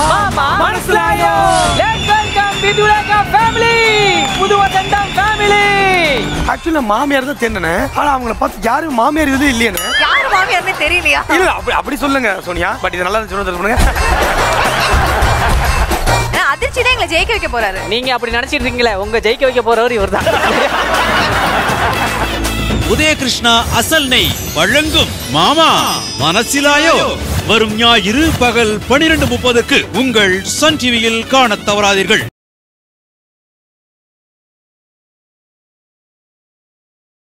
மாமா மனசுலாயோ let's welcome விதுலகா ஃபேமிலி புது வசந்தம் ஃபேமிலி. ஆக்சுவலா மாமியார் தான் தென்னனே. ஆனா அவங்கள பார்த்து யாரும் மாமியார் இது இல்லையனே. யாரு மாமியார்னே தெரியலையா? இல்ல அப்படி சொல்லுங்க சோனியா. பட் இது நல்லா இருந்து சொல்றது பண்ணுங்க. அதிர்ச்சி தான் எங்களை ஜெயிக்க வைக்க போறாரு. நீங்க அப்படி நினைச்சிட்டு இருக்கீங்களே, உங்க ஜெயிக்க வைக்க போறவர் இவர்தான். உதயகிருஷ்ணா அசல் நெய் வழங்கும் மாமா மனசிலாயோ வரும் ஞாயிறு பகல் 12:30க்கு உங்கள் சன் டிவியில் காணத் தவறாதீர்கள்.